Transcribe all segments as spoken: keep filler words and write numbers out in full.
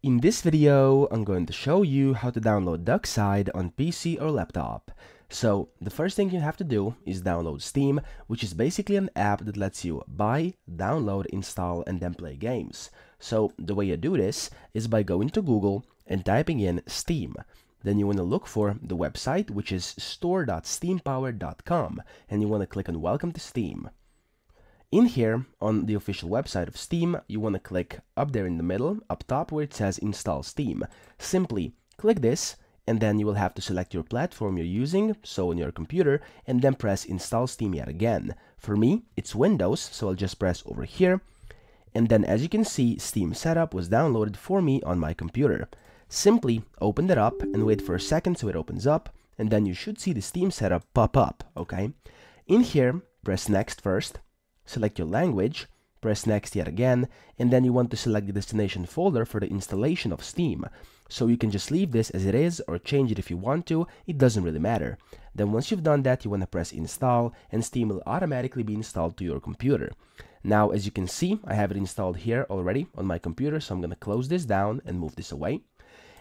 In this video, I'm going to show you how to download Duckside on P C or laptop. So, the first thing you have to do is download Steam, which is basically an app that lets you buy, download, install, and then play games. So, the way you do this is by going to Google and typing in Steam. Then you want to look for the website, which is store dot steam power dot com, and you want to click on Welcome to Steam. In here, on the official website of Steam, you want to click up there in the middle, up top where it says Install Steam. Simply click this, and then you will have to select your platform you're using, so on your computer, and then press Install Steam yet again. For me, it's Windows, so I'll just press over here. And then as you can see, Steam Setup was downloaded for me on my computer. Simply open that up and wait for a second so it opens up, and then you should see the Steam Setup pop up, okay? In here, press Next first. Select your language, press Next yet again, and then you want to select the destination folder for the installation of Steam. So you can just leave this as it is or change it if you want to, it doesn't really matter. Then once you've done that, you want to press Install, and Steam will automatically be installed to your computer. Now, as you can see, I have it installed here already on my computer, so I'm going to close this down and move this away.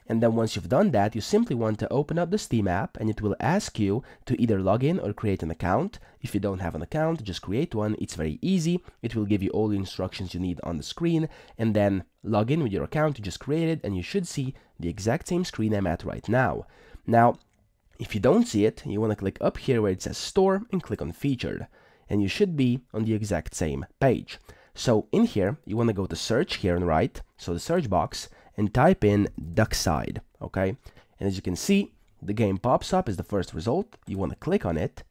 And then once you've done that, you simply want to open up the Steam app, and it will ask you to either log in or create an account. If you don't have an account, just create one. It's very easy. It will give you all the instructions you need on the screen, and then log in with your account you just created, and you should see the exact same screen I'm at right now. Now, if you don't see it, you want to click up here where it says Store and click on Featured, and you should be on the exact same page. So in here, you want to go to Search here on the right, so the search box, and type in Duckside, okay? And as you can see, the game pops up as the first result. You want to click on it,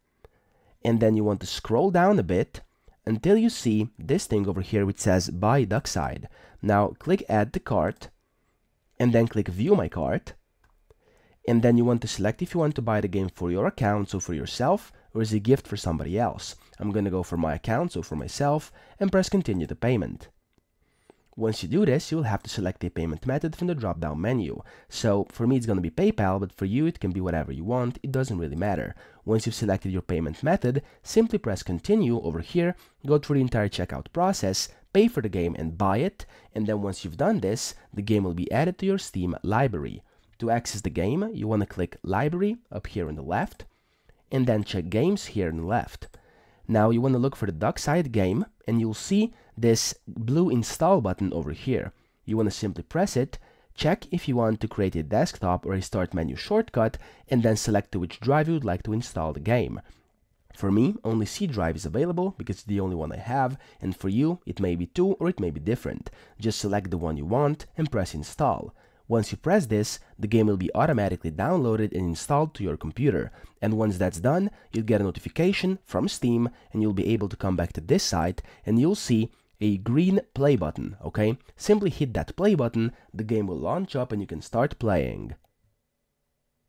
and then you want to scroll down a bit until you see this thing over here which says Buy Duckside. Now, click Add to Cart, and then click View My Cart, and then you want to select if you want to buy the game for your account, so for yourself, or as a gift for somebody else. I'm going to go for my account, so for myself, and press Continue to Payment. Once you do this, you'll have to select a payment method from the drop-down menu. So, for me it's going to be PayPal, but for you it can be whatever you want, it doesn't really matter. Once you've selected your payment method, simply press Continue over here, go through the entire checkout process, pay for the game and buy it, and then once you've done this, the game will be added to your Steam library. To access the game, you want to click Library up here on the left, and then check Games here on the left. Now you want to look for the Duckside game, and you'll see this blue install button over here. You want to simply press it, check if you want to create a desktop or a start menu shortcut, and then select to which drive you would like to install the game. For me, only C drive is available because it's the only one I have, and for you, it may be two or it may be different. Just select the one you want and press Install. Once you press this, the game will be automatically downloaded and installed to your computer. And once that's done, you'll get a notification from Steam, and you'll be able to come back to this site, and you'll see a green play button, okay? Simply hit that play button, the game will launch up, and you can start playing.